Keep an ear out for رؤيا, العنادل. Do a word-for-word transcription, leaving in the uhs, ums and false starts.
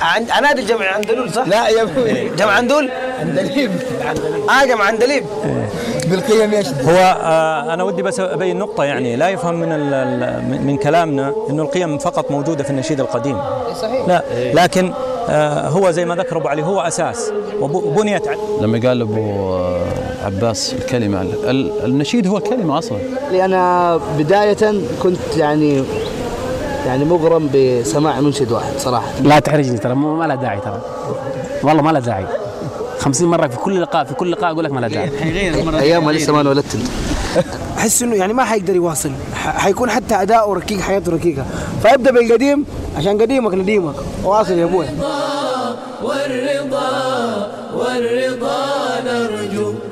عند عنادل جمع عندلول صح؟ لا يا ابوي جمع عندول؟ عندليب اه جمع عندليب بالقيم يا شيخ. هو آه انا ودي بس ابين نقطة، يعني لا يفهم من من كلامنا انه القيم فقط موجودة في النشيد القديم. صحيح. لا لكن آه هو زي ما ذكر ابو علي هو اساس وبنيت عليه. لما قال ابو عباس الكلمة، النشيد هو كلمة اصلا. انا بداية كنت يعني يعني مغرم بسماع منشد واحد صراحه. لا تحرجني ترى، ما له داعي ترى، والله ما له داعي. خمسين مره في كل لقاء في كل لقاء اقول لك ما له داعي. ايام ما لسه ما انولدت انت. احس انه يعني ما حيقدر يواصل، حيكون حتى اداؤه ركيك، حياته ركيكه، فيبدا بالقديم عشان قديمك نديمك. واصل يا ابوي. والرضا والرضا نرجو